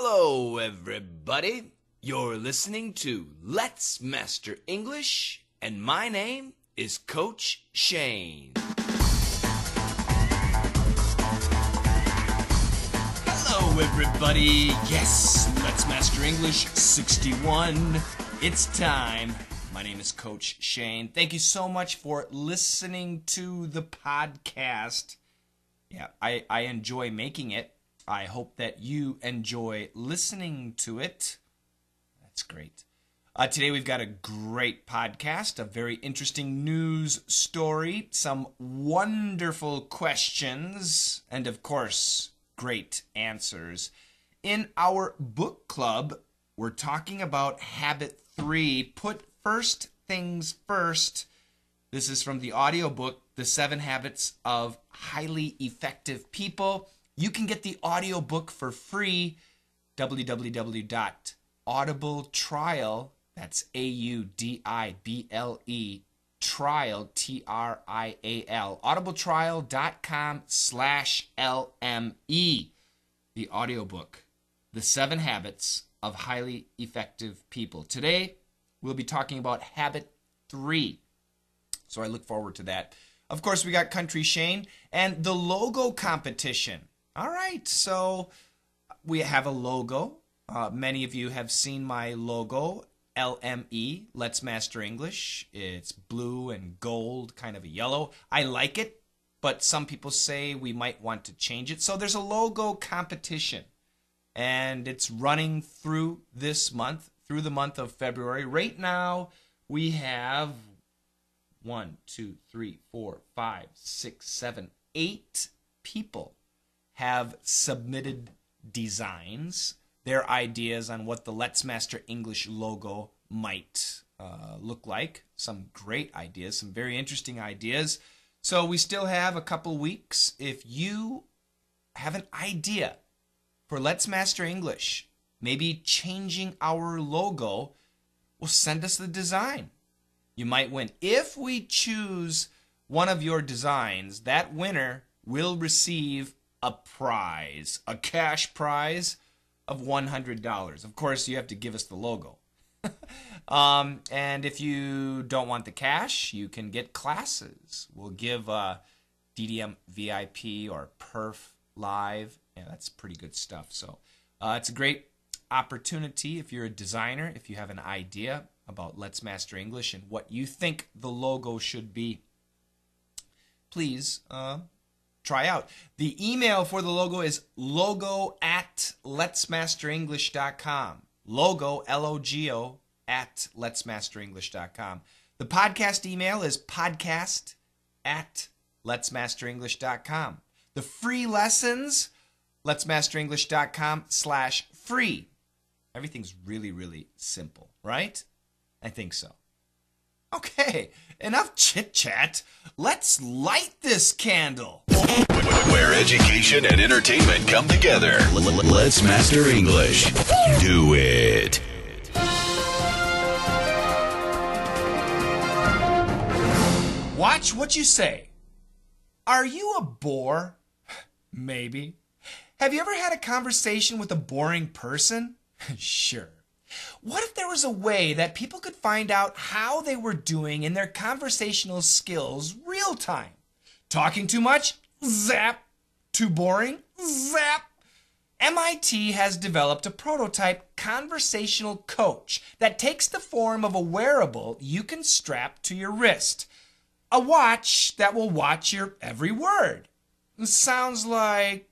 Hello, everybody. You're listening to Let's Master English, and my name is Coach Shane. Hello, everybody. Yes, Let's Master English 61. It's time. My name is Coach Shane. Thank you so much for listening to the podcast. Yeah, I enjoy making it. I hope that you enjoy listening to it. That's great. Today we've got a great podcast, a very interesting news story, some wonderful questions, and of course, great answers. In our book club, we're talking about habit 3, put first things first. This is from the audiobook, The 7 Habits of Highly Effective People. You can get the audiobook for free, www.audibletrial, that's A-U-D-I-B-L-E, trial, T-R-I-A-L, audibletrial.com/LME, the audiobook, The 7 Habits of Highly Effective People. Today, we'll be talking about habit 3, so I look forward to that. Of course, we got Country Shane and the logo competition. All right, so we have a logo. Many of you have seen my logo, LME, Let's Master English. It's blue and gold, kind of a yellow. I like it, but some people say we might want to change it. So there's a logo competition, and it's running through this month, through the month of February. Right now, we have 8 people have submitted designs, their ideas on what the Let's Master English logo might look like. Some great ideas, some very interesting ideas. So we still have a couple weeks. If you have an idea for Let's Master English, maybe changing our logo, well, send us the design. You might win. If we choose one of your designs, that winner will receive a prize, a cash prize of $100. Of course, you have to give us the logo. And if you don't want the cash, you can get classes. We'll give DDM VIP or Perf Live. Yeah, that's pretty good stuff. So it's a great opportunity if you're a designer, if you have an idea about Let's Master English and what you think the logo should be. Please, try out. The email for the logo is logo@letsmasterenglish.com. Logo, L-O-G-O, at letsmasterenglish.com. The podcast email is podcast@letsmasterenglish.com. The free lessons, letsmasterenglish.com/free. Everything's really, really simple, right? I think so. Okay, enough chit-chat. Let's light this candle. Where education and entertainment come together. Let's Master English. Do it. Watch what you say. Are you a bore? Maybe. Have you ever had a conversation with a boring person? Sure. What if there was a way that people could find out how they were doing in their conversational skills real time? Talking too much? Zap. Too boring? Zap. MIT has developed a prototype conversational coach that takes the form of a wearable you can strap to your wrist. A watch that will watch your every word. Sounds like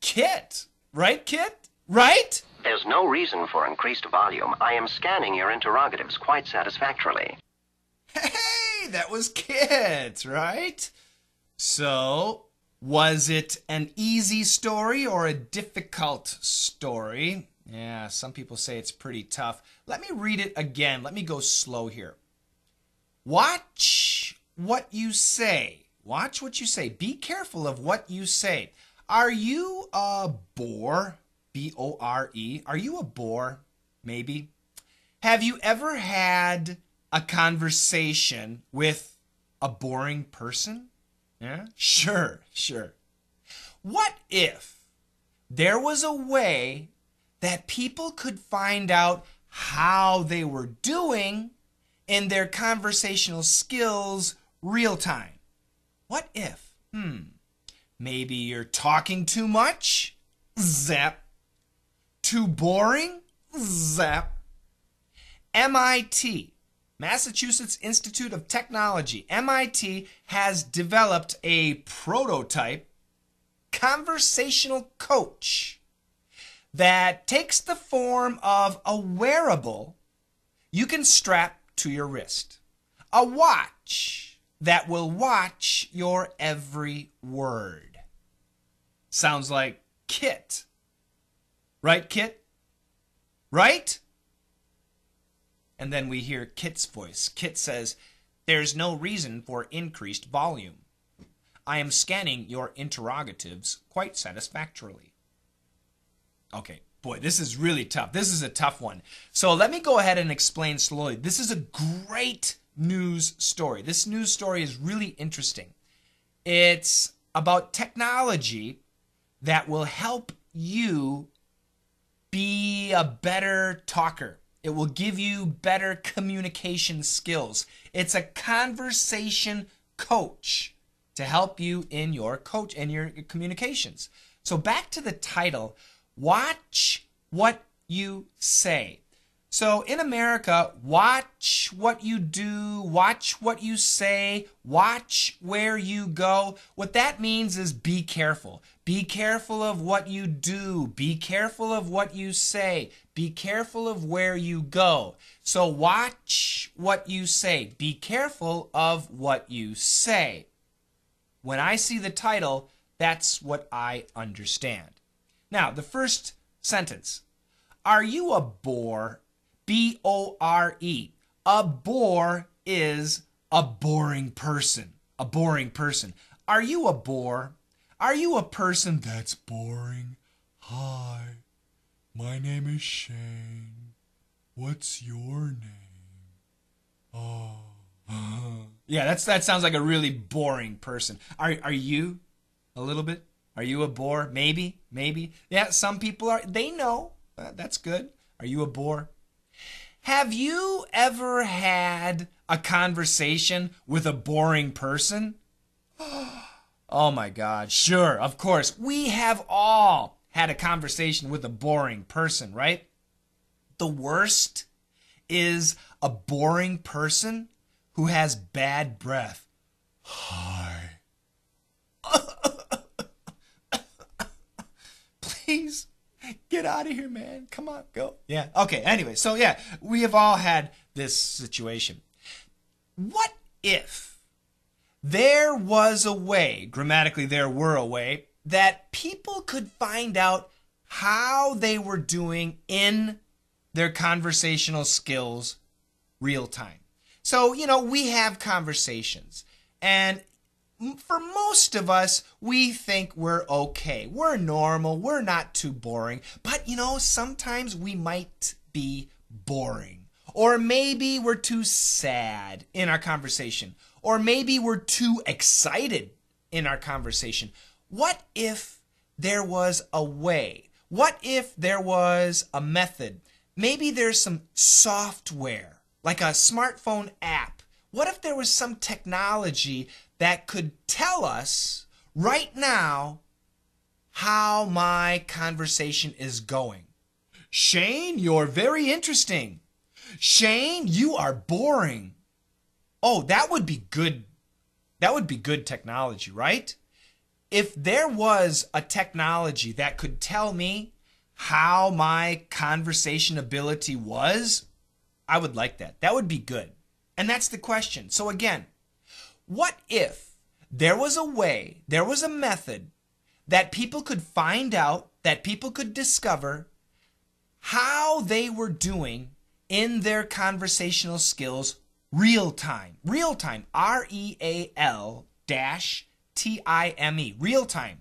KITT. Right, KITT? Right? There's no reason for increased volume. I am scanning your interrogatives quite satisfactorily. Hey, that was KITT, right? So, was it an easy story or a difficult story? Yeah, some people say it's pretty tough. Let me read it again. Let me go slow here. Watch what you say. Watch what you say. Be careful of what you say. Are you a bore? B-O-R-E. Are you a bore? Maybe. Have you ever had a conversation with a boring person? Yeah? Sure. What if there was a way that people could find out how they were doing in their conversational skills real time. What if, maybe you're talking too much? Zap. Too boring? Zap. MIT, Massachusetts Institute of Technology, MIT has developed a prototype conversational coach that takes the form of a wearable you can strap to your wrist, a watch that will watch your every word. Sounds like KITT, right, KITT? Right? And then we hear KITT's voice. KITT says, "There's no reason for increased volume. I am scanning your interrogatives quite satisfactorily." Okay, boy, this is really tough. This is a tough one. So let me go ahead and explain slowly. This is a great news story. This news story is really interesting. It's about technology that will help you be a better talker. It will give you better communication skills. It's a conversation coach to help you in your communications. So back to the title, watch what you say. So in America, watch what you do, watch what you say, watch where you go. What that means is be careful. Be careful of what you do. Be careful of what you say. Be careful of where you go. So watch what you say. Be careful of what you say. When I see the title, that's what I understand. Now, the first sentence. Are you a bore? B-O-R-E. A bore is a boring person. A boring person. Are you a bore? Are you a person that's boring? Hi, my name is Shane. What's your name? Oh. Yeah, that sounds like a really boring person. Are you a little bit? Are you a bore? Maybe, maybe. Yeah, some people are. They know. That's good. Are you a bore? Have you ever had a conversation with a boring person? Oh my God, sure, of course. We have all had a conversation with a boring person, right? The worst is a boring person who has bad breath. Hi. Please. Get out of here, man. Come on, go. Yeah, okay, anyway, so yeah, we have all had this situation. What if there was a way, grammatically there were a way, that people could find out how they were doing in their conversational skills real time? So, you know, we have conversations, and for most of us, we think we're okay. We're normal. We're not too boring. But, you know, sometimes we might be boring. Or maybe we're too sad in our conversation. Or maybe we're too excited in our conversation. What if there was a way? What if there was a method? Maybe there's some software, like a smartphone app. What if there was some technology that could tell us right now how my conversation is going? Shane, you're very interesting. Shane, you are boring. Oh, that would be good. That would be good technology, right? If there was a technology that could tell me how my conversation ability was, I would like that. That would be good. And that's the question. So again, what if there was a way, there was a method that people could find out, that people could discover how they were doing in their conversational skills real time? Real time, R-E-A-L-T-I-M-E, real time,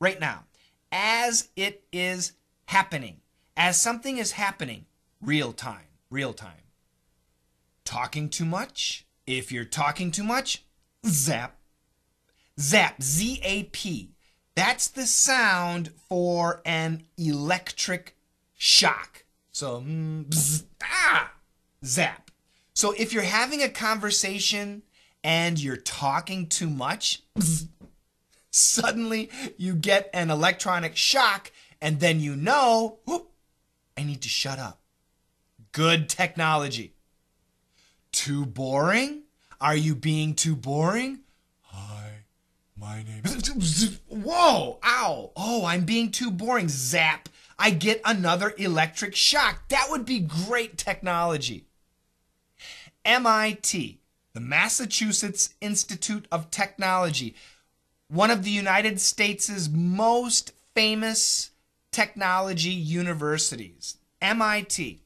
right now. As it is happening, as something is happening, real time, real time. Talking too much? If you're talking too much, zap. Zap, Z-A-P. That's the sound for an electric shock. So, bzz, ah, zap. So if you're having a conversation and you're talking too much, bzz, suddenly you get an electronic shock, and then you know, whoop, I need to shut up. Good technology. Too boring? Are you being too boring? Hi, my name is... Whoa, ow, oh, I'm being too boring. Zap, I get another electric shock. That would be great technology. MIT, the Massachusetts Institute of Technology, one of the United States' most famous technology universities, MIT,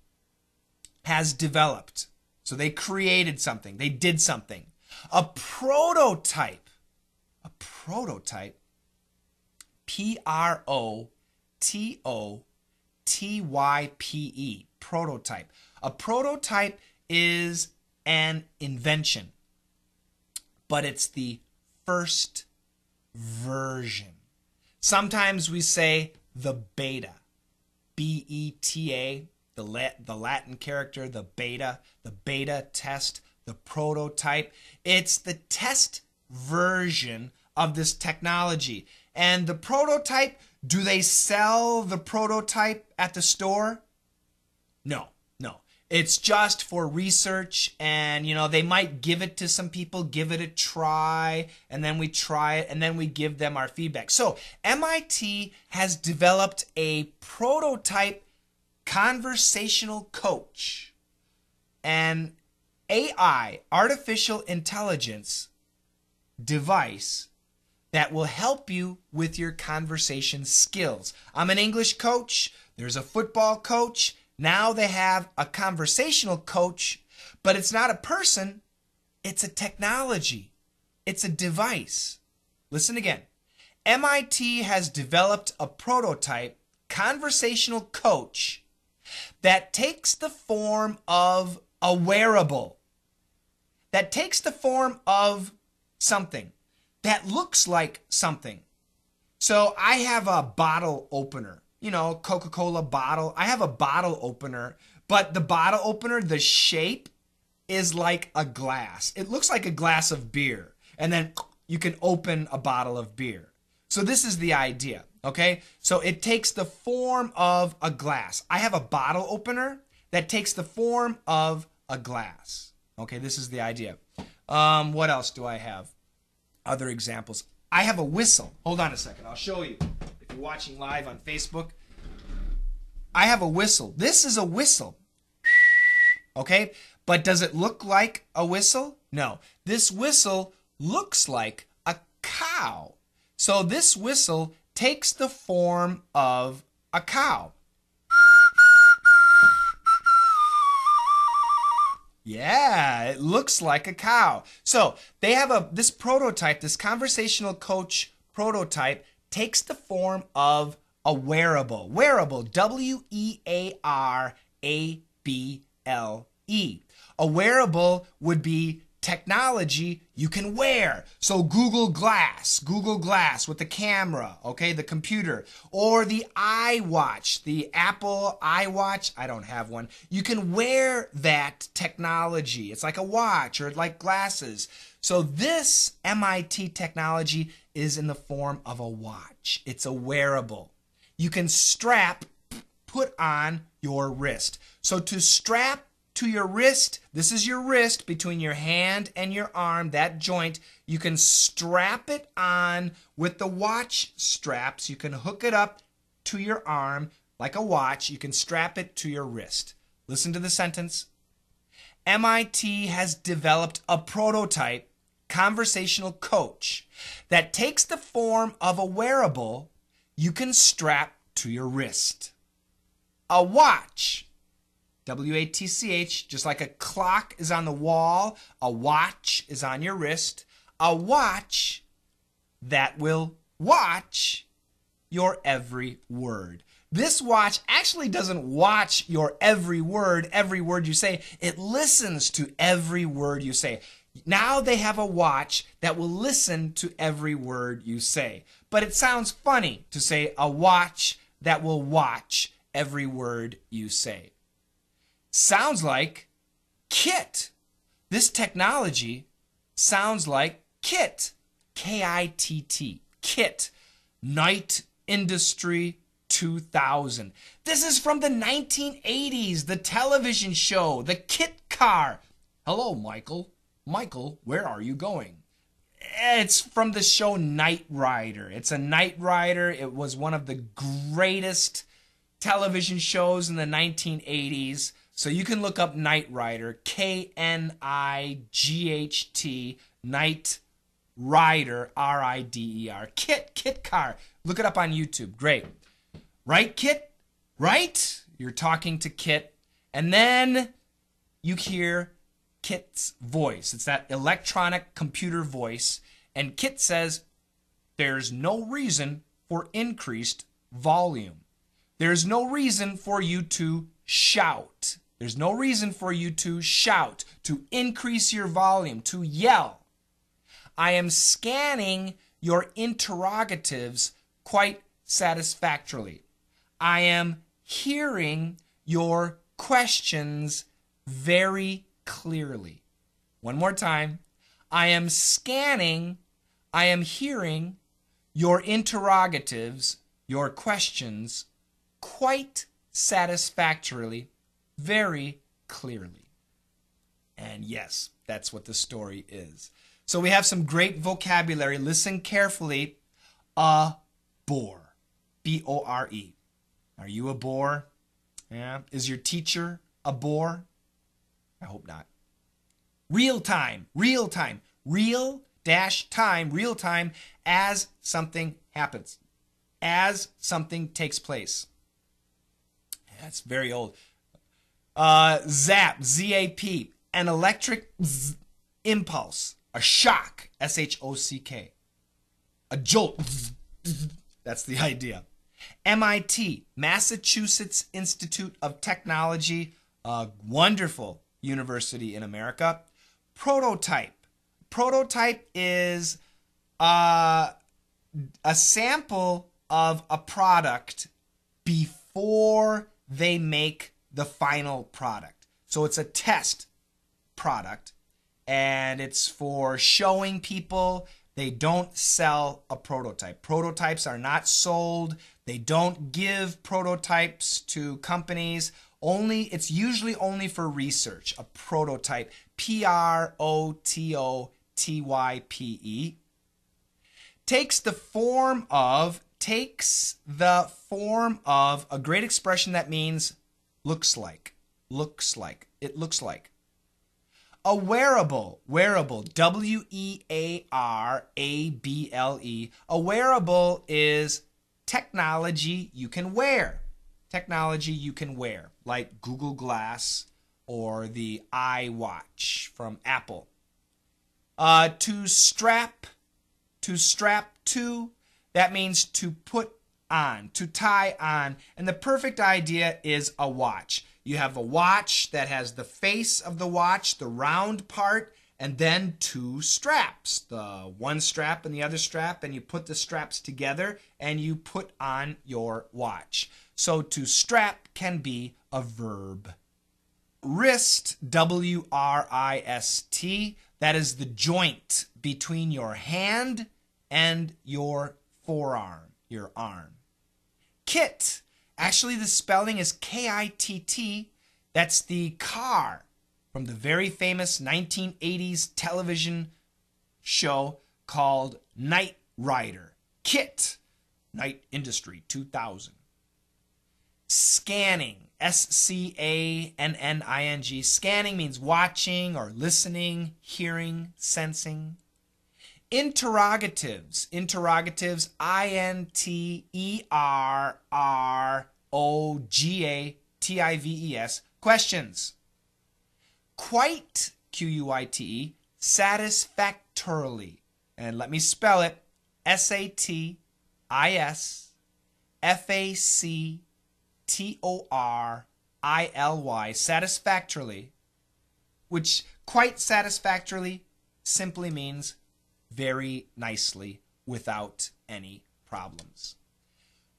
has developed, so they created something, they did something, a prototype, P-R-O-T-O-T-Y-P-E, prototype. A prototype is an invention, but it's the first version. Sometimes we say the beta, B-E-T-A, the Latin character, the beta test, the prototype. It's the test version of this technology. And the prototype, do they sell the prototype at the store? No, no. It's just for research, and you know, they might give it to some people, give it a try, and then we try it, and then we give them our feedback. So MIT has developed a prototype conversational coach, an AI, artificial intelligence device that will help you with your conversation skills. I'm an English coach, there's a football coach, now they have a conversational coach, but it's not a person, it's a technology, it's a device. Listen again. MIT has developed a prototype conversational coach that takes the form of a wearable, that takes the form of something, that looks like something. So I have a bottle opener. You know, Coca-Cola bottle. I have a bottle opener, but the bottle opener, the shape is like a glass. It looks like a glass of beer, and then you can open a bottle of beer. So this is the idea, okay? So it takes the form of a glass. I have a bottle opener that takes the form of a glass. Okay, this is the idea. What else do I have? Other examples. I have a whistle. Hold on a second. I'll show you. Watching live on Facebook, I have a whistle. This is a whistle, okay? But does it look like a whistle? No. This whistle looks like a cow. So this whistle takes the form of a cow. Yeah, it looks like a cow. So they have a this prototype, this conversational coach prototype, takes the form of a wearable. Wearable, W-E-A-R-A-B-L-E. A wearable would be technology you can wear. So Google Glass with the camera, okay, the computer, or the iWatch, the Apple iWatch, I don't have one. You can wear that technology. It's like a watch or like glasses. So this MIT technology is in the form of a watch. It's a wearable. You can strap, put on your wrist. So to strap to your wrist, this is your wrist between your hand and your arm, that joint. You can strap it on with the watch straps. You can hook it up to your arm like a watch. You can strap it to your wrist. Listen to the sentence. MIT has developed a prototype conversational coach that takes the form of a wearable you can strap to your wrist. A watch, W-A-T-C-H, just like a clock is on the wall, a watch is on your wrist, a watch that will watch your every word. This watch actually doesn't watch your every word you say. It listens to every word you say. Now they have a watch that will listen to every word you say. But it sounds funny to say a watch that will watch every word you say. Sounds like KITT. This technology sounds like KITT. K-I-T-T. KITT. Knight Industry 2000. This is from the 1980s, the television show, the KITT car. Hello, Michael. Michael, where are you going? It's from the show Knight Rider. It's a Knight Rider. It was one of the greatest television shows in the 1980s. So you can look up Knight Rider, K-N-I-G-H-T, Knight Rider, R-I-D-E-R. KITT car. Look it up on YouTube. Great. Right, KITT? Right? You're talking to KITT. And then you hear KITT's voice. It's that electronic computer voice. And KITT says, there's no reason for increased volume. There's no reason for you to shout. There's no reason for you to shout, to increase your volume, to yell. I am scanning your interrogatives quite satisfactorily. I am hearing your questions very clearly. One more time. I am scanning, I am hearing your interrogatives, your questions quite satisfactorily, very clearly. And yes, that's what the story is. So we have some great vocabulary. Listen carefully. A bore. B-O-R-E. Are you a bore? Yeah. Is your teacher a bore? I hope not. Real time. Real time. Real dash time. Real time as something happens. As something takes place. That's very old. Zap. Z-A-P. An electric impulse. A shock. S-H-O-C-K. A jolt. That's the idea. MIT, Massachusetts Institute of Technology, a wonderful university in America. Prototype. Prototype is a sample of a product before they make the final product. So it's a test product, and it's for showing people. They don't sell a prototype. Prototypes are not sold. They don't give prototypes to companies. It's usually only for research, a prototype. P-R-O-T-O-T-Y-P-E. Takes the form of a great expression that means looks like. Looks like. It looks like. A wearable, wearable, W-E-A-R-A-B-L-E. A wearable is technology you can wear. Technology you can wear, like Google Glass or the iWatch from Apple. To strap to, that means to put on, to tie on. And the perfect idea is a watch. You have a watch that has the face of the watch, the round part, and then two straps, the one strap and the other strap, and you put the straps together and you put on your watch. So to strap can be a verb. Wrist, W-R-I-S-T, that is the joint between your hand and your forearm, your arm. KITT. Actually, the spelling is K-I-T-T. That's the car from the very famous 1980s television show called Knight Rider. KITT. Knight Industry 2000. Scanning. S-C-A-N-N-I-N-G. Scanning means watching or listening, hearing, sensing. Interrogatives. Interrogatives, I-N-T-E-R-R-O-G-A-T-I-V-E-S. Questions. Quite, Q-U-I-T-E, satisfactorily. And let me spell it. S-A-T-I-S-F-A-C-T-O-R-I-L-Y. Satisfactorily. Which, quite satisfactorily, simply means very nicely, without any problems.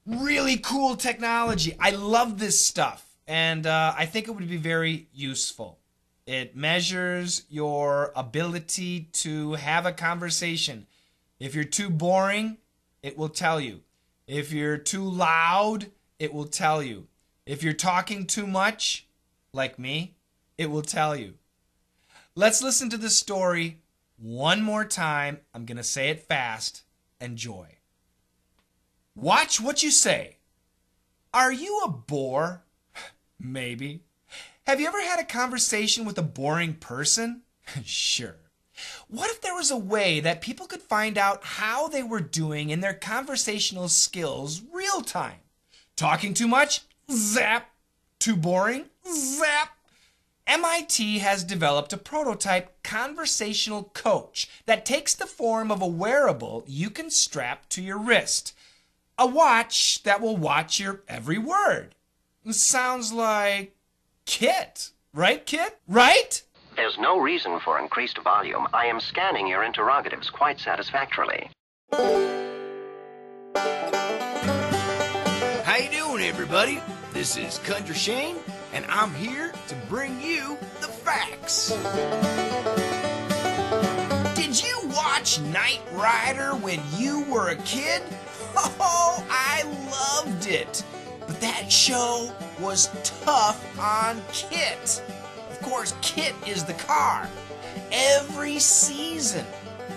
Really cool technology. I love this stuff, and I think it would be very useful. It measures your ability to have a conversation. If you're too boring, it will tell you. If you're too loud, it will tell you. If you're talking too much, like me, it will tell you. Let's listen to this story one more time. I'm going to say it fast. Enjoy. Watch what you say. Are you a bore? Maybe. Have you ever had a conversation with a boring person? Sure. What if there was a way that people could find out how they were doing in their conversational skills real time? Talking too much? Zap. Too boring? Zap. MIT has developed a prototype conversational coach that takes the form of a wearable you can strap to your wrist. A watch that will watch your every word. Sounds like KITT, right, KITT? Right? There's no reason for increased volume. I am scanning your interrogatives quite satisfactorily. How you doing, everybody? This is Coach Shane, and I'm here to bring you the facts. Did you watch Knight Rider when you were a kid? Oh, I loved it. But that show was tough on KITT. Of course, KITT is the car. Every season,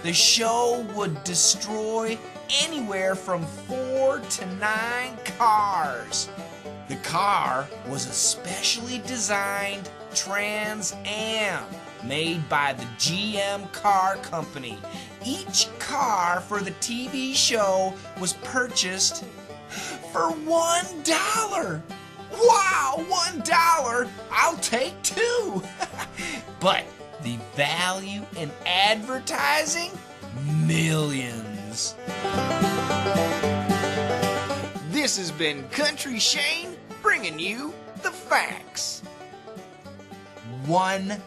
the show would destroy anywhere from 4 to 9 cars. The car was a specially designed Trans Am made by the GM car company. Each car for the TV show was purchased for $1. Wow, $1! I'll take 2. But the value in advertising? Millions. This has been Country Shane bringing you the facts. $1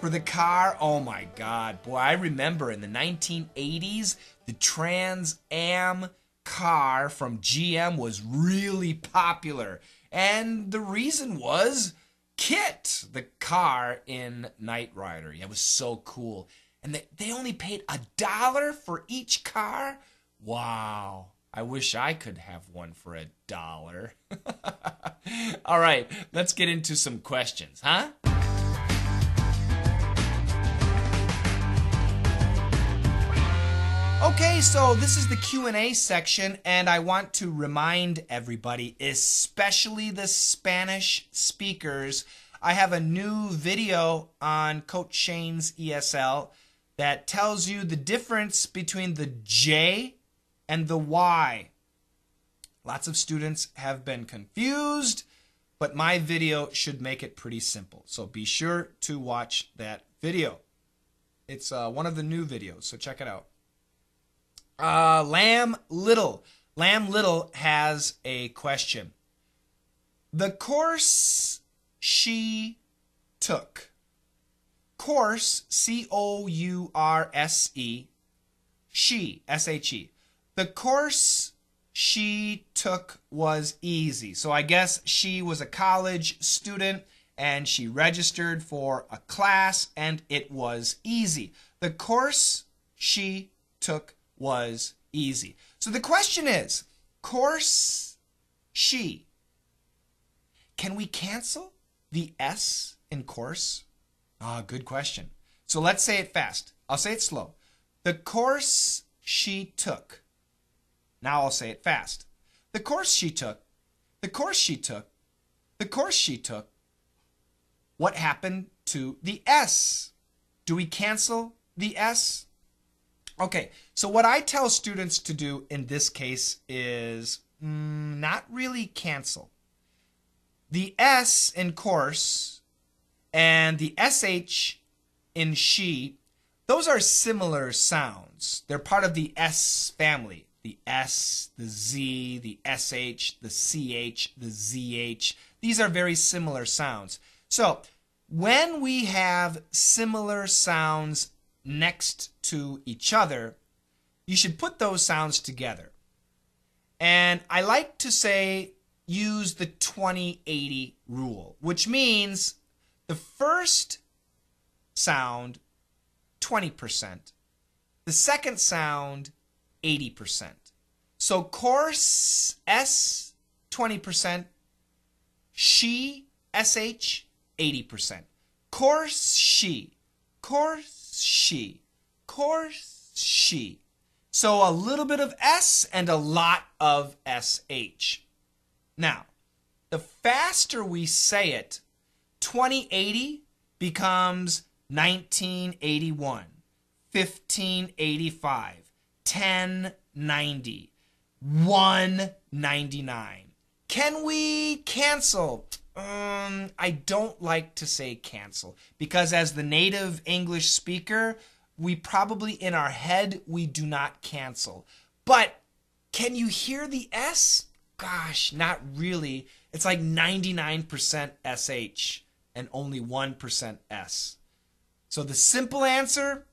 for the car? Oh my God, boy, I remember in the 1980s, the Trans Am car from GM was really popular. And the reason was KITT, the car in Knight Rider. Yeah, it was so cool. And they only paid $1 for each car? Wow. I wish I could have one for $1. All right, let's get into some questions, huh? Okay, so this is the Q&A section, and I want to remind everybody, especially the Spanish speakers, I have a new video on Coach Shane's ESL that tells you the difference between the J and the Y. Lots of students have been confused, but my video should make it pretty simple. So be sure to watch that video. It's one of the new videos, so check it out. Lam Little. Lam Little has a question. The course she took. Course, C-O-U-R-S-E. She, S-H-E. The course she took was easy. So I guess she was a college student and she registered for a class and it was easy. The course she took was easy. So the question is, course she. Can we cancel the S in course? Ah, good question. So let's say it fast. I'll say it slow. The course she took. Now I'll say it fast. The course she took, the course she took, the course she took. What happened to the S? Do we cancel the S? Okay, so what I tell students to do in this case is not really cancel. The S in course and the SH in she, those are similar sounds. They're part of the S family. The S, the Z, the SH, the CH, the ZH. These are very similar sounds. So when we have similar sounds next to each other, you should put those sounds together. And I like to say use the 20-80 rule, which means the first sound 20%, the second sound 80%. So course S 20%, she SH 80%. Course she, course she, course she. So a little bit of S and a lot of SH. Now, the faster we say it, 2080 becomes 1981, 1585, 1090, 199. Can we cancel? I don't like to say cancel because as the native English speaker, we probably in our head, we do not cancel. But can you hear the S? Gosh, not really. It's like 99% SH and only 1% S. So the simple answer,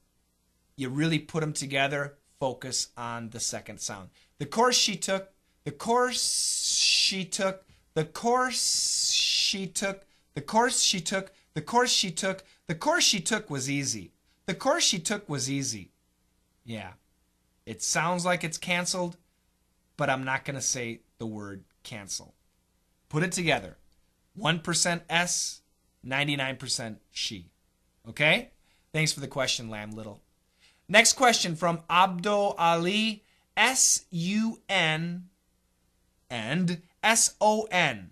you really put them together, focus on the second sound. The course she took, the course she took, the course she took, the course she took, the course she took, the course she took was easy. The course she took was easy. Yeah, it sounds like it's canceled, but I'm not going to say the word cancel. Put it together. 1% S, 99% she. Okay? Thanks for the question, Lam Little. Next question from Abdo Ali. S-U-N and S-O-N.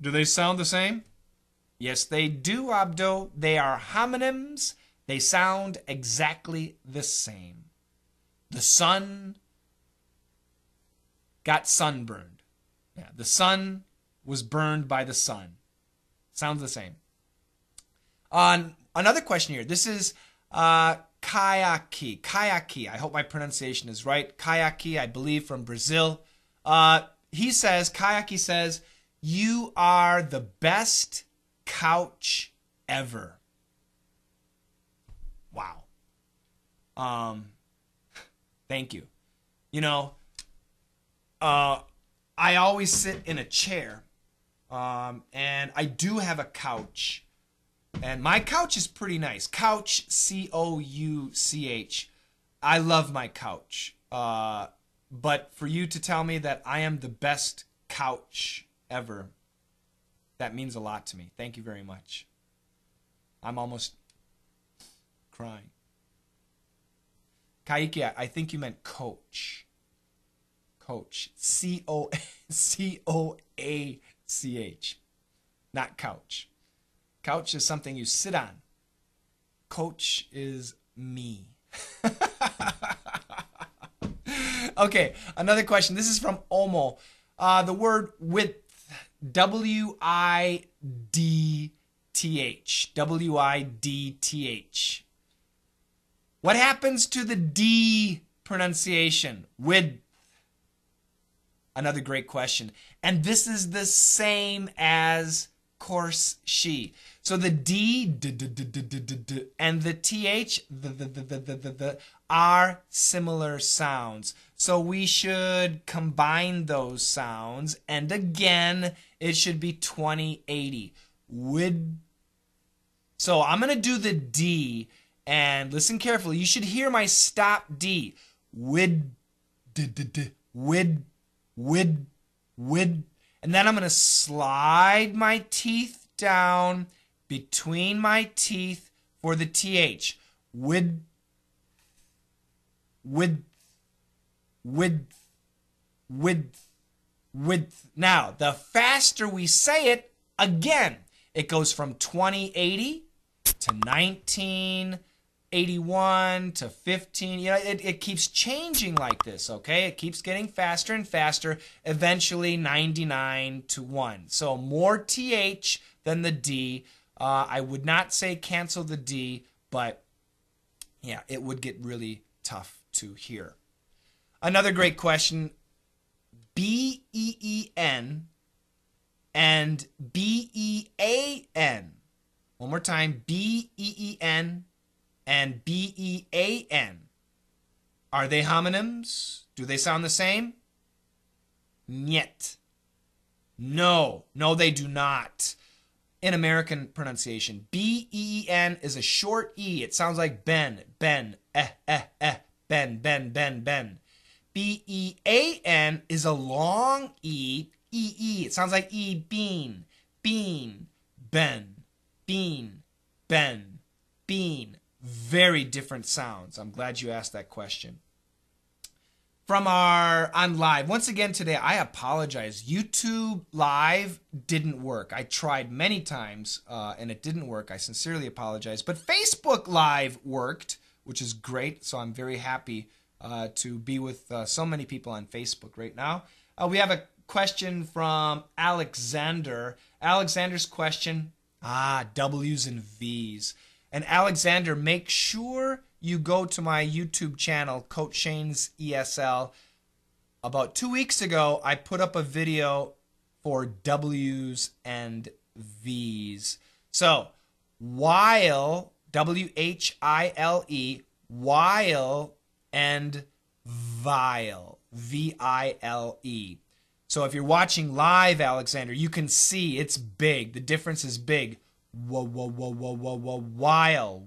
Do they sound the same? Yes, they do, Abdo. They are homonyms. They sound exactly the same. The sun got sunburned. Yeah, the sun was burned by the sun. Sounds the same. Another question here. This is Kayaki. Kayaki. I hope my pronunciation is right. Kayaki, I believe, from Brazil. He says, Kayaki says, you are the best couch ever. Wow. Thank you. You know, I always sit in a chair, and I do have a couch, and my couch is pretty nice. Couch, C-O-U-C-H. I love my couch, but for you to tell me that I am the best couch ever, that means a lot to me. Thank you very much. I'm almost crying. Kaike, I think you meant coach. Coach, C-O-C-O-A-C-H, not couch. Couch is something you sit on. Coach is me. Okay, another question. This is from Omo. The word width, W-I-D-T-H, W-I-D-T-H. What happens to the D pronunciation? Width. Another great question. And this is the same as course she. So the D, d and the TH the are similar sounds. So we should combine those sounds. And again, it should be 2080. Would. So I'm going to do the D and listen carefully. You should hear my stop D. Would. Would. Would, and then I'm going to slide my teeth down between my teeth for the TH. Would. Now, the faster we say it, again, it goes from 2080 to 1981 to 15, you know, it keeps changing like this, okay? It keeps getting faster and faster, eventually 99 to 1. So more TH than the D. I would not say cancel the D, but yeah, it would get really tough to hear. Another great question, B-E-E-N and B-E-A-N. One more time, B-E-E-N. And B-E-A-N. Are they homonyms? Do they sound the same? Нет. No. No, they do not. In American pronunciation, B-E-E-N is a short E. It sounds like Ben. Ben. Eh, eh, eh. Ben, ben, ben, ben. B-E-A-N is a long E. E-E. It sounds like E. Bean. Bean. Ben. Bean. Ben. Bean. Very different sounds. I'm glad you asked that question. From our, I'm live. Once again today, I apologize. YouTube Live didn't work. I tried many times and it didn't work. I sincerely apologize. But Facebook Live worked, which is great. So I'm very happy to be with so many people on Facebook right now. We have a question from Alexander. Alexander's question, W's and V's. And Alexander, make sure you go to my YouTube channel, Coach Shane's ESL. About 2 weeks ago, I put up a video for W's and V's. So, while, W-H-I-L-E, while and vile, V-I-L-E. So if you're watching live, Alexander, you can see it's big. The difference is big. Whoa, whoa, whoa, whoa, whoa, whoa,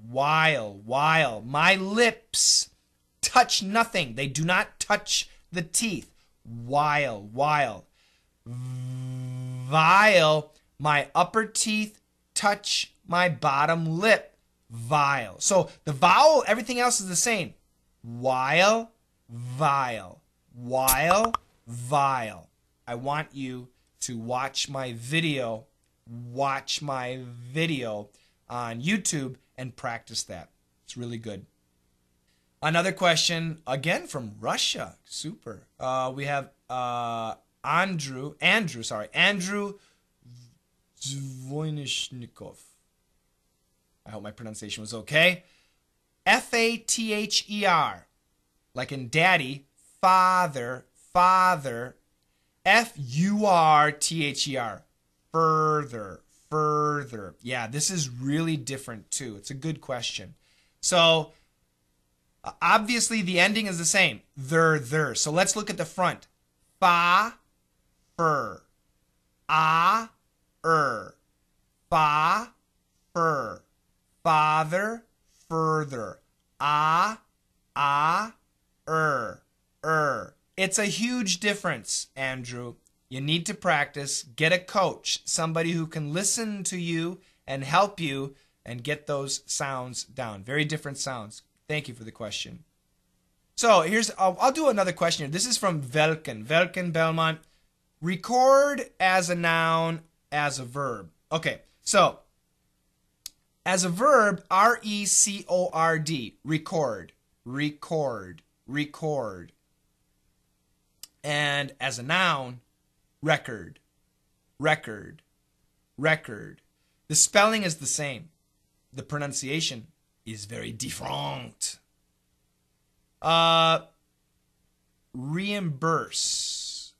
while. My lips touch nothing. They do not touch the teeth. While. Vile. My upper teeth touch my bottom lip. Vile. So the vowel, everything else is the same. While, vile. While, vile. I want you to watch my video. Watch my video on YouTube and practice that. It's really good. Another question, again from Russia. Super. We have Andrew Zvoynishnikov. I hope my pronunciation was okay. F-A-T-H-E-R. Like in daddy, father. F-U-R-T-H-E-R. Further. Yeah, this is really different too. It's a good question. So, obviously the ending is the same. There. So let's look at the front. Fa, fur. A-er. Fa, fur. Father, further. A-er. It's a huge difference, Andrew. You need to practice, get a coach, somebody who can listen to you and help you and get those sounds down. Very different sounds. Thank you for the question. So here's, I'll do another question here. This is from Velken Belmont. Record as a noun, as a verb. Okay, so as a verb, R-E-C-O-R-D, record. And as a noun, record. The spelling is the same. The pronunciation is very different. Reimburse.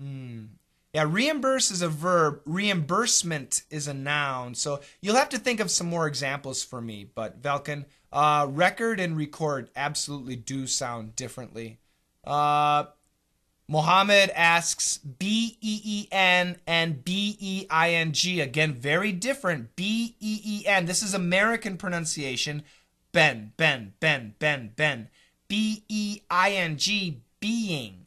Yeah, reimburse is a verb. Reimbursement is a noun. So you'll have to think of some more examples for me. But Velken, record and record absolutely do sound differently. Muhammad asks B-E-E-N and B-E-I-N-G. Again, very different. B-E-E-N. This is American pronunciation. Ben. B-E-I-N-G. Being.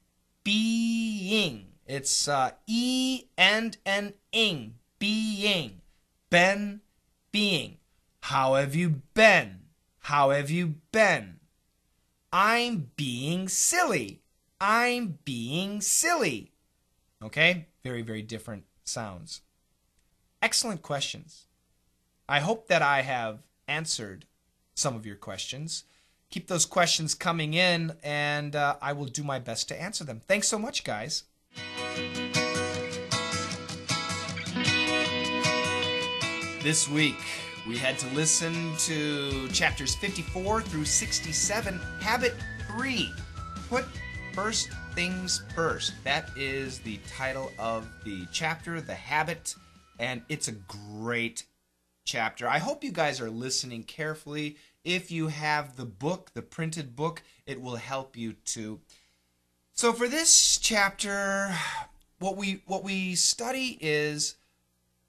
It's E and an ing. Being. Ben. Being. How have you been? I'm being silly. Okay? Very, very different sounds. Excellent questions. I hope that I have answered some of your questions. Keep those questions coming in, and I will do my best to answer them. Thanks so much, guys. This week, we had to listen to chapters 54 through 67, Habit 3. Put first things first. That is the title of the chapter, The Habit, and it's a great chapter. I hope you guys are listening carefully. If you have the book, the printed book, it will help you to So for this chapter, what we study is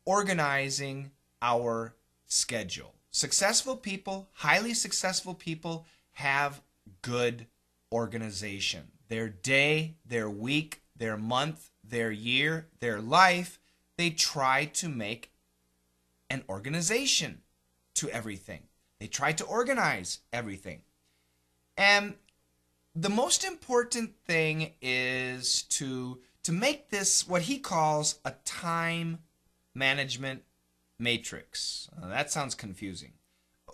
organizing our schedule. Successful people, highly successful people, have good organization. Their day, their week, their month, their year, their life, they try to make an organization to everything. They try to organize everything. And the most important thing is to make this what he calls a time management matrix. That sounds confusing.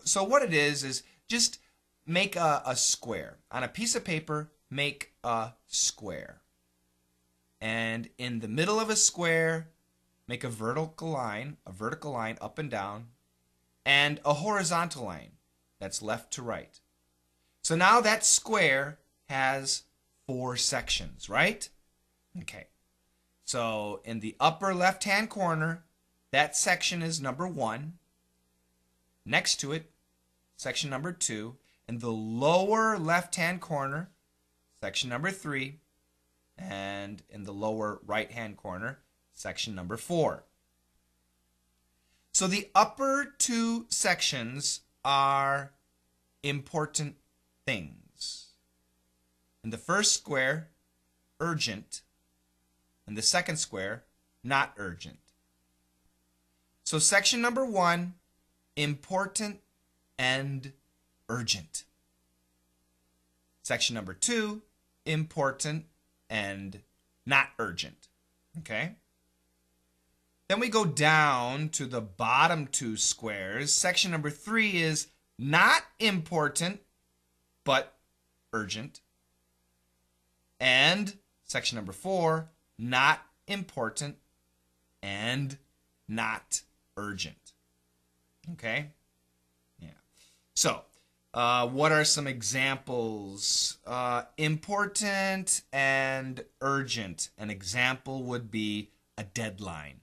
So what it is just make a square. On a piece of paper, make a square. And in the middle of a square, make a vertical line up and down, and a horizontal line that's left to right. So now that square has four sections, right? Okay. So in the upper left-hand corner, that section is number 1. Next to it, section number 2. In the lower left-hand corner, section number 3. And in the lower right-hand corner, section number 4. So the upper two sections are important things. In the first square, urgent. In the second square, not urgent. So section number 1, important and urgent. Section number 2, important and not urgent. Okay? Then we go down to the bottom two squares. Section number 3 is not important but urgent. And section number 4, not important and not urgent. Okay? Yeah. So, what are some examples? Important and urgent. An example would be a deadline.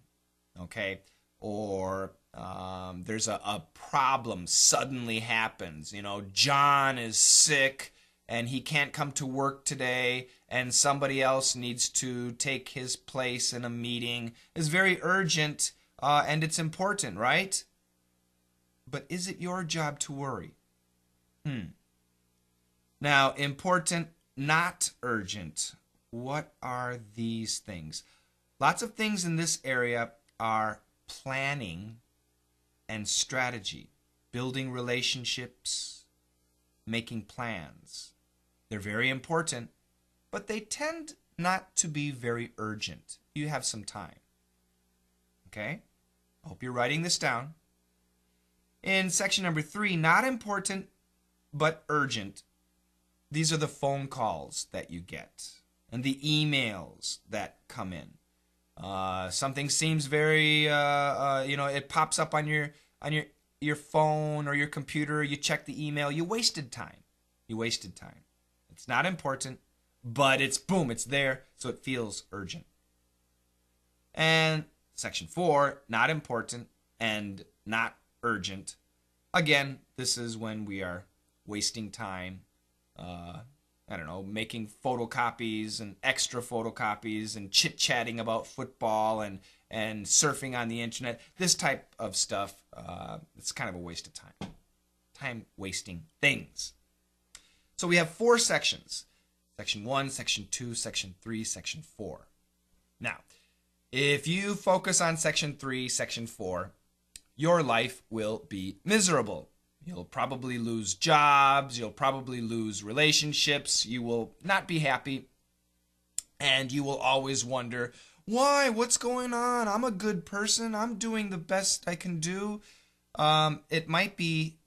Okay? Or there's a problem suddenly happens. You know, John is sick and he can't come to work today, and somebody else needs to take his place in a meeting. It's very urgent and it's important, right? But is it your job to worry? Now, important, not urgent. What are these things? Lots of things in this area are planning and strategy, building relationships, making plans. They're very important, but they tend not to be very urgent. You have some time. Okay? I hope you're writing this down. In section number 3, not important but urgent, these are the phone calls that you get and the emails that come in. Something seems very, you know, it pops up on your phone or your computer. You check the email. You wasted time. You wasted time. It's not important, but it's boom, it's there, so it feels urgent. And section 4, not important and not urgent. Again, this is when we are wasting time. I don't know, making photocopies and extra photocopies and chit-chatting about football and surfing on the internet. This type of stuff, it's kind of a waste of time. Time-wasting things. So we have 4 sections. Section 1, Section 2, Section 3, Section 4. Now, if you focus on Section 3, Section 4, your life will be miserable. You'll probably lose jobs, you'll probably lose relationships, you will not be happy, and you will always wonder, why? What's going on? I'm a good person, I'm doing the best I can do. It might be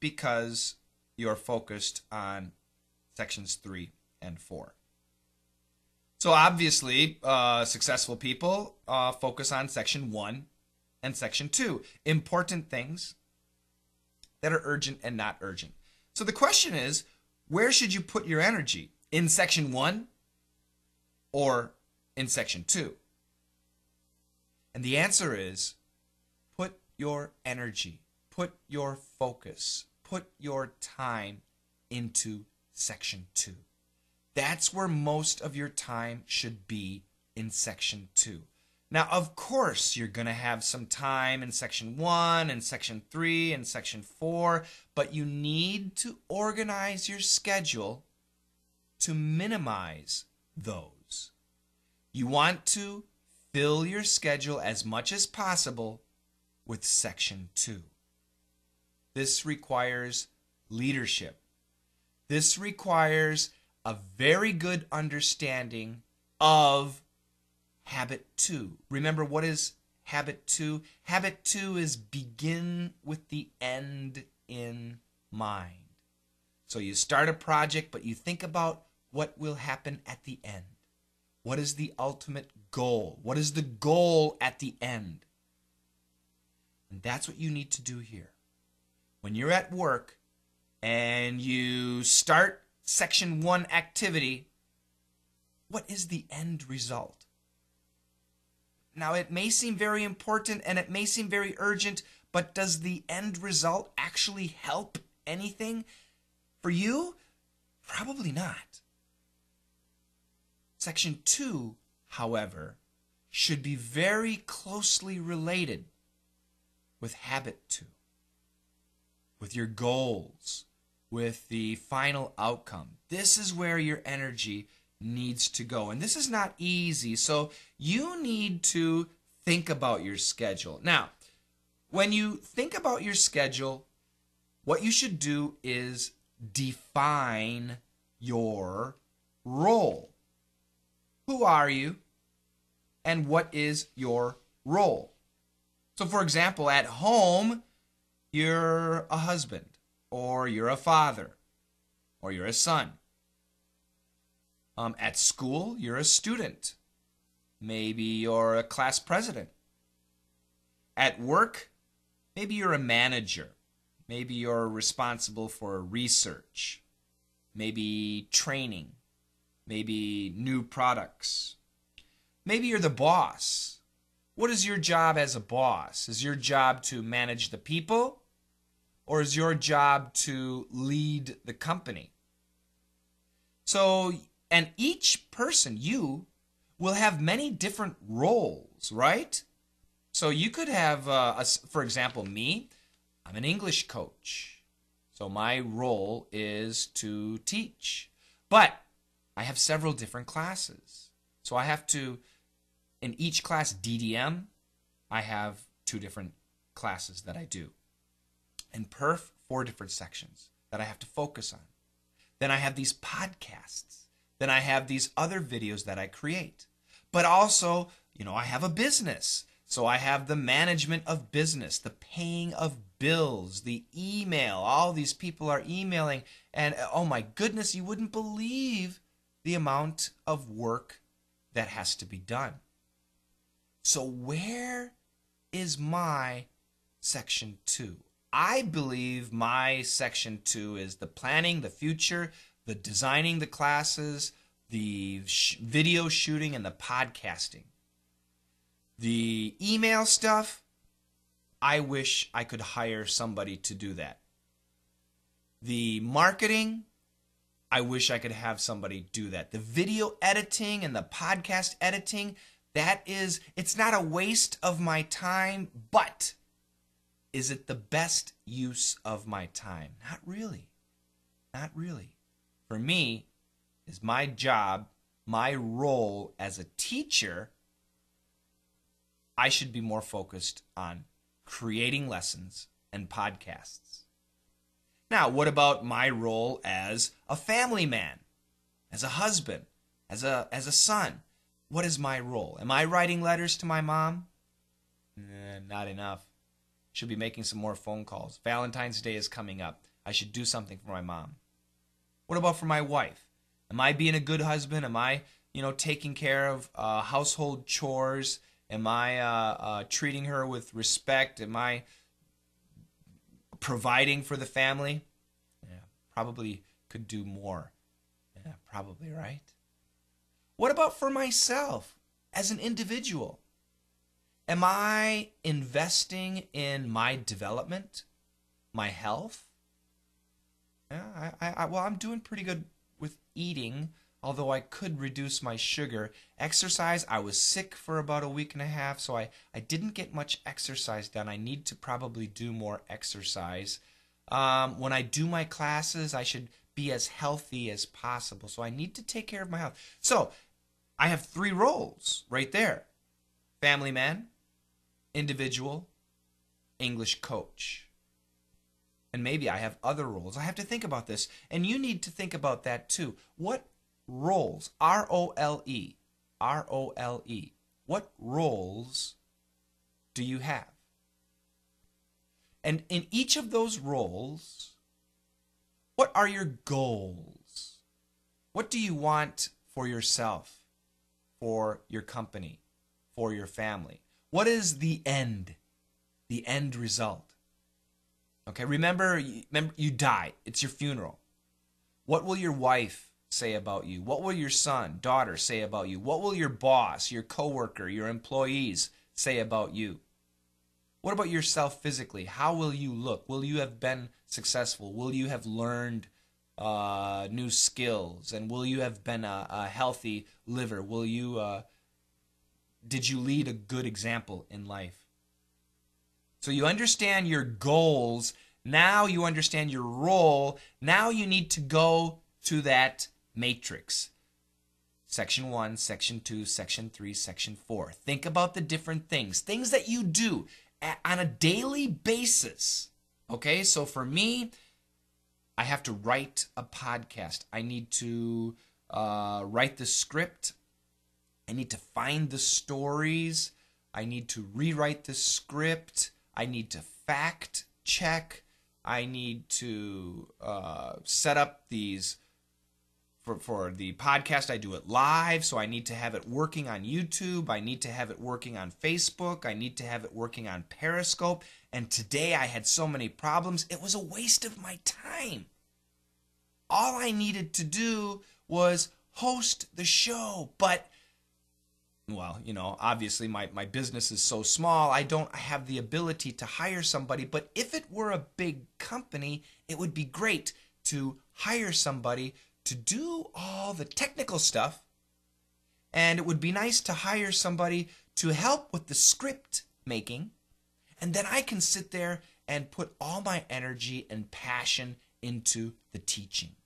because you're focused on sections 3 and 4. So obviously, successful people focus on section 1 and section 2. Important things that are urgent and not urgent. So the question is, where should you put your energy? In section 1 or in section 2? And the answer is, put your energy, put your focus, put your time into section 2. That's where most of your time should be in section 2. Now, of course, you're going to have some time in section 1 and section 3 and section 4, but you need to organize your schedule to minimize those. You want to fill your schedule as much as possible with section 2. This requires leadership. This requires a very good understanding of habit 2. Remember, what is habit 2? Habit 2 is begin with the end in mind. So you start a project, but you think about what will happen at the end. What is the ultimate goal? What is the goal at the end? And that's what you need to do here. When you're at work and you start section 1 activity, what is the end result? Now, it may seem very important and it may seem very urgent, but does the end result actually help anything for you? Probably not. Section 2, however, should be very closely related with habit 2, with your goals, with the final outcome. This is where your energy needs to go. And this is not easy, so you need to think about your schedule. Now, when you think about your schedule, what you should do is define your role. Who are you and what is your role? So, for example, at home, you're a husband, or you're a father, or you're a son. At school, you're a student. Maybe you're a class president. At work, maybe you're a manager. Maybe you're responsible for research, maybe training, maybe new products. Maybe you're the boss. What is your job as a boss? Is your job to manage the people, or is your job to lead the company? So, and each person, you, will have many different roles, right? So you could have, for example, me, I'm an English coach. So my role is to teach. But I have several different classes. So I have to, in each class, DDM, I have 2 different classes that I do. And Perf, 4 different sections that I have to focus on. Then I have these podcasts. Then I have these other videos that I create. But also, you know, I have a business. So I have the management of business, the paying of bills, the email. All these people are emailing. And oh my goodness, you wouldn't believe the amount of work that has to be done. So where is my section 2? I believe my section 2 is the planning, the future, the designing the classes, the video shooting, and the podcasting. The email stuff, I wish I could hire somebody to do that. The marketing, I wish I could have somebody do that. The video editing and the podcast editing, that is, it's not a waste of my time, but is it the best use of my time? Not really. Not really. For me, is my job, my role as a teacher, I should be more focused on creating lessons and podcasts. Now, what about my role as a family man, as a husband, as a son? What is my role? Am I writing letters to my mom? Not enough. Should be making some more phone calls. Valentine's Day is coming up. I should do something for my mom. What about for my wife? Am I being a good husband? Am I, you know, taking care of household chores? Am I treating her with respect? Am I providing for the family? Yeah, probably could do more. Yeah, probably, right? What about for myself as an individual? Am I investing in my development, my health? Yeah, well, I'm doing pretty good with eating. although I could reduce my sugar. Exercise, I was sick for about a week and a half, so I didn't get much exercise done. I need to probably do more exercise. When I do my classes, I should be as healthy as possible. So I need to take care of my health. So I have three roles right there. Family man, individual, English coach. And maybe I have other roles. I have to think about this. And you need to think about that too. What roles, R-O-L-E, R-O-L-E, what roles do you have? And in each of those roles, what are your goals? What do you want for yourself, for your company, for your family? What is the end result? Okay, remember you die. It's your funeral. What will your wife say about you? What will your son, daughter say about you? What will your boss, your coworker, your employees say about you? What about yourself physically? How will you look? Will you have been successful? Will you have learned new skills? And will you have been a healthy liver? Will you, did you lead a good example in life? So you understand your goals. Now you understand your role. Now you need to go to that matrix. Section 1, Section 2, Section 3, Section 4. Think about the different things. Things that you do on a daily basis. Okay, so for me, I have to write a podcast. I need to write the script. I need to find the stories. I need to rewrite the script. I need to fact check. I need to set up these for the podcast. I do it live, so I need to have it working on YouTube. I need to have it working on Facebook. I need to have it working on Periscope. And today I had so many problems. It was a waste of my time. All I needed to do was host the show. But, well, you know, obviously my business is so small. I don't have the ability to hire somebody. But if it were a big company, it would be great to hire somebody to do all the technical stuff, and it would be nice to hire somebody to help with the script making, and then I can sit there and put all my energy and passion into the teaching.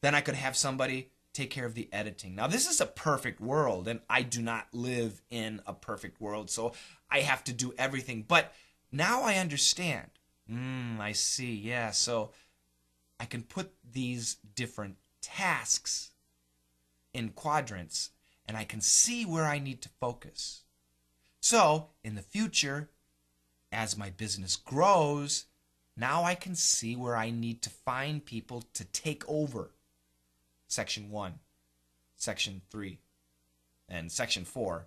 Then I could have somebody take care of the editing. Now this is a perfect world, and I do not live in a perfect world, so I have to do everything. But now I understand. I see, yeah, so I can put these different tasks in quadrants, and I can see where I need to focus. So in the future, as my business grows, now I can see where I need to find people to take over section 1, section 3, and section 4.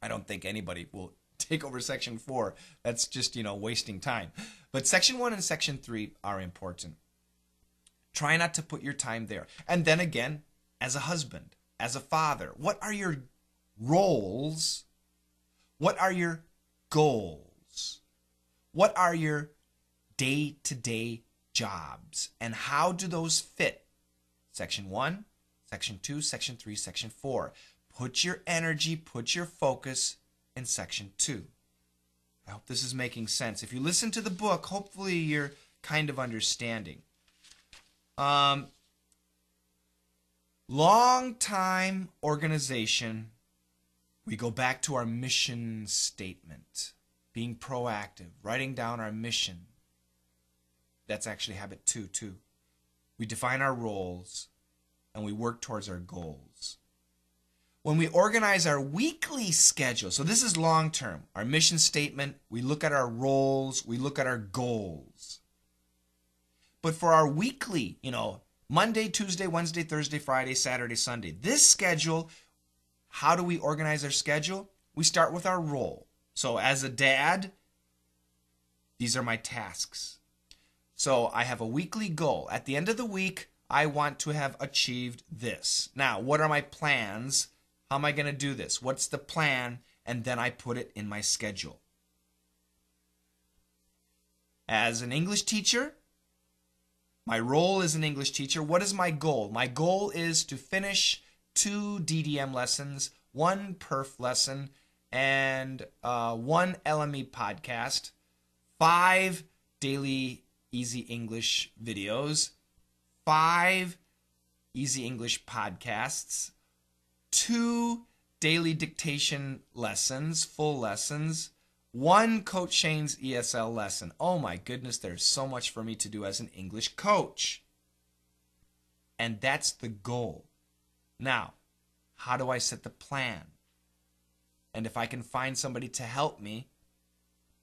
I don't think anybody will take over section 4. That's just, you know, wasting time. But section 1 and section 3 are important. Try not to put your time there. And then again, as a husband, as a father, what are your roles? What are your goals? What are your day-to-day jobs? And how do those fit? Section 1, Section 2, Section 3, Section 4. Put your energy, put your focus in Section 2. I hope this is making sense. If you listen to the book, hopefully you're kind of understanding. Long-time organization, we go back to our mission statement, being proactive, writing down our mission. That's actually habit 2 too. We define our roles and we work towards our goals. When we organize our weekly schedule, so this is long-term, our mission statement, we look at our roles, we look at our goals. But for our weekly, you know, Monday, Tuesday, Wednesday, Thursday, Friday, Saturday, Sunday, this schedule, how do we organize our schedule? We start with our role. So as a dad, these are my tasks. So I have a weekly goal. At the end of the week, I want to have achieved this. Now, what are my plans? How am I going to do this? What's the plan? And then I put it in my schedule. As an English teacher, my role as an English teacher, what is my goal? My goal is to finish 2 DDM lessons, 1 perf lesson, and 1 LME podcast, 5 daily easy English videos, 5 easy English podcasts, 2 daily dictation lessons, full lessons, 1 Coach Shane's ESL lesson. Oh my goodness, there's so much for me to do as an English coach. And that's the goal. Now, how do I set the plan? And if I can find somebody to help me,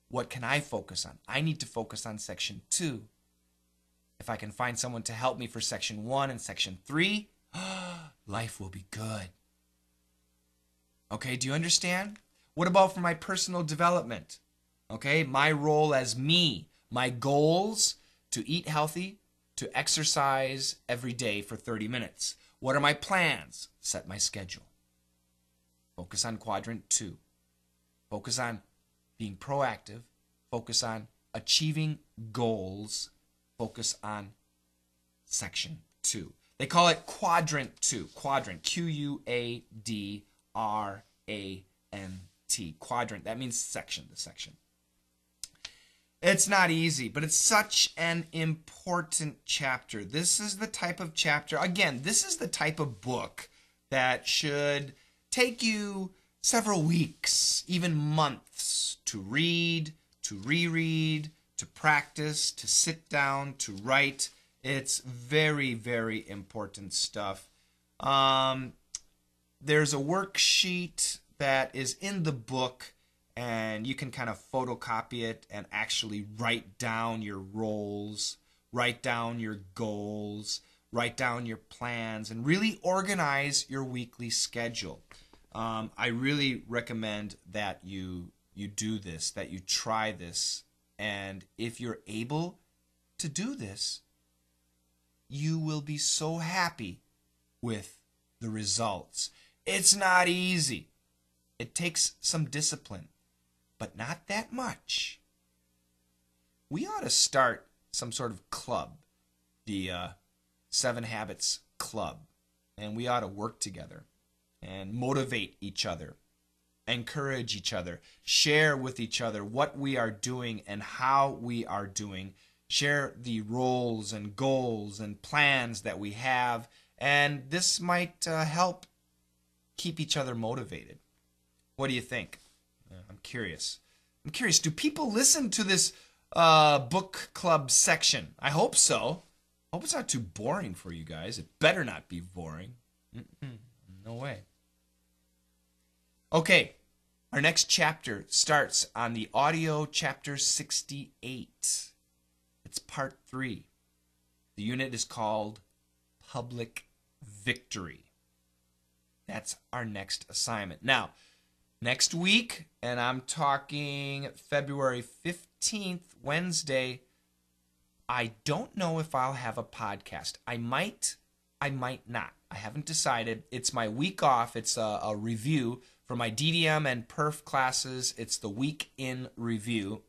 what can I focus on? I need to focus on section 2. If I can find someone to help me for section 1 and section 3, life will be good. Okay, do you understand? What about for my personal development? Okay, my role as me, my goals, to eat healthy, to exercise every day for 30 minutes. What are my plans? Set my schedule. Focus on quadrant 2. Focus on being proactive. Focus on achieving goals. Focus on section 2. They call it quadrant 2. Quadrant, Q-U-A-D-R-A-N-T. Quadrant, that means section, the section. It's not easy, but it's such an important chapter. This is the type of chapter, again, this is the type of book that should take you several weeks, even months, to read, to reread, to practice, to sit down, to write. It's very, very important stuff. There's a worksheet that is in the book, and you can kind of photocopy it and actually write down your roles, write down your goals, write down your plans, and really organize your weekly schedule. I really recommend that you do this, that you try this, and if you're able to do this, you will be so happy with the results. It's not easy. It takes some discipline, but not that much. We ought to start some sort of club, the 7 Habits Club, and we ought to work together and motivate each other, encourage each other, share with each other what we are doing and how we are doing, share the roles and goals and plans that we have, and this might help keep each other motivated. What do you think? I'm curious. I'm curious. Do people listen to this book club section? I hope so. I hope it's not too boring for you guys. It better not be boring. No way. Okay. Our next chapter starts on the audio chapter 68. It's part 3. The unit is called Public Victory. That's our next assignment. Now, next week, and I'm talking February 15th, Wednesday, I don't know if I'll have a podcast. I might not. I haven't decided. It's my week off. It's a review for my DDM and Perf classes. It's the week in review.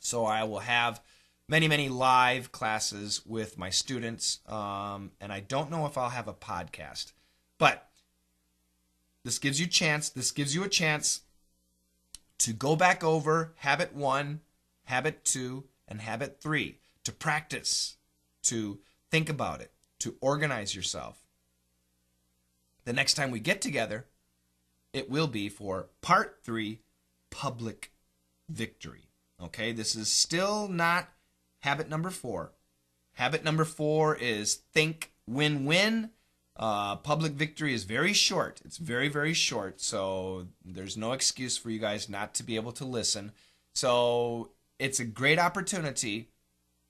So I will have many, many live classes with my students, and I don't know if I'll have a podcast. But this gives you a chance. This gives you a chance to go back over habit 1, habit 2, and habit 3, to practice, to think about it, to organize yourself. The next time we get together, it will be for part 3, Public Victory. Okay, this is still not habit number 4. Habit number 4 is think win-win. Public victory is very short. It's very, very short, so there's no excuse for you guys not to be able to listen. So it's a great opportunity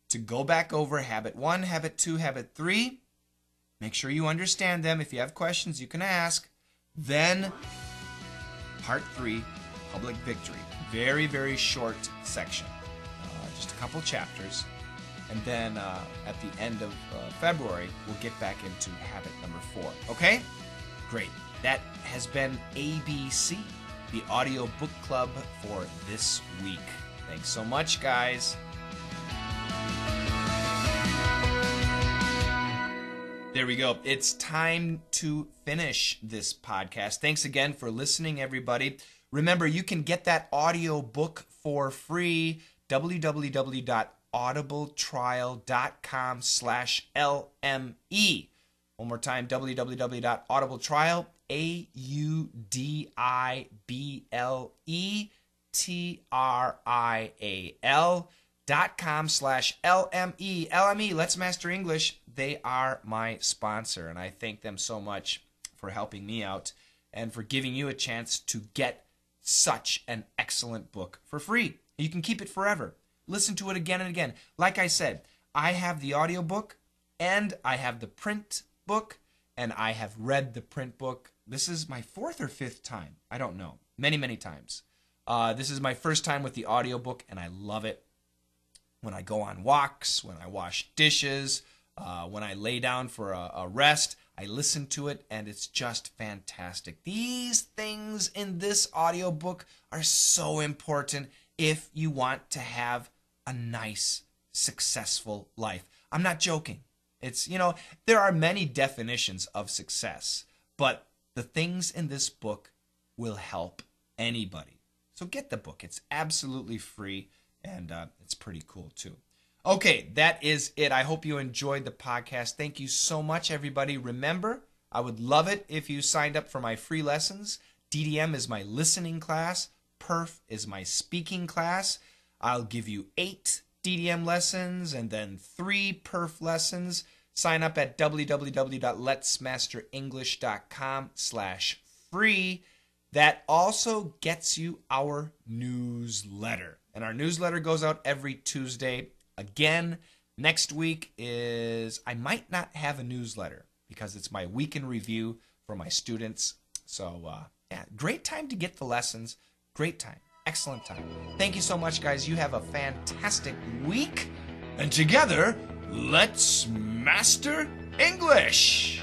to go back over habit 1, habit 2, habit 3. Make sure you understand them. If you have questions, you can ask. Then part 3, public victory. Very, very short section. Just a couple chapters. And then at the end of February, we'll get back into habit number 4. Okay? Great. That has been ABC, the audio book club for this week. Thanks so much, guys. There we go. It's time to finish this podcast. Thanks again for listening, everybody. Remember, you can get that audio book for free, www.audibletrial.com/LME. One more time, www.audibletrial, audibletrial.com/LME. LME, Let's Master English. They are my sponsor, and I thank them so much for helping me out and for giving you a chance to get such an excellent book for free. You can keep it forever. Listen to it again and again. Like I said, I have the audiobook and I have the print book and I have read the print book. This is my fourth or fifth time. I don't know. Many, many times. This is my first time with the audiobook, and I love it. When I go on walks, when I wash dishes, when I lay down for a rest, I listen to it, and it's just fantastic. These things in this audiobook are so important if you want to have a nice, successful life. I'm not joking. It's, you know, there are many definitions of success, but the things in this book will help anybody. So get the book. It's absolutely free, and it's pretty cool, too. Okay, that is it. I hope you enjoyed the podcast. Thank you so much, everybody. Remember, I would love it if you signed up for my free lessons. DDM is my listening class. Perf is my speaking class. I'll give you 8 DDM lessons and then 3 Perf lessons. Sign up at www.letsmasterenglish.com/free. That also gets you our newsletter. And our newsletter goes out every Tuesday. Again, next week is, I might not have a newsletter because it's my week in review for my students. So yeah, great time to get the lessons. Great time. Excellent time. Thank you so much, guys. You have a fantastic week. And together, let's master English.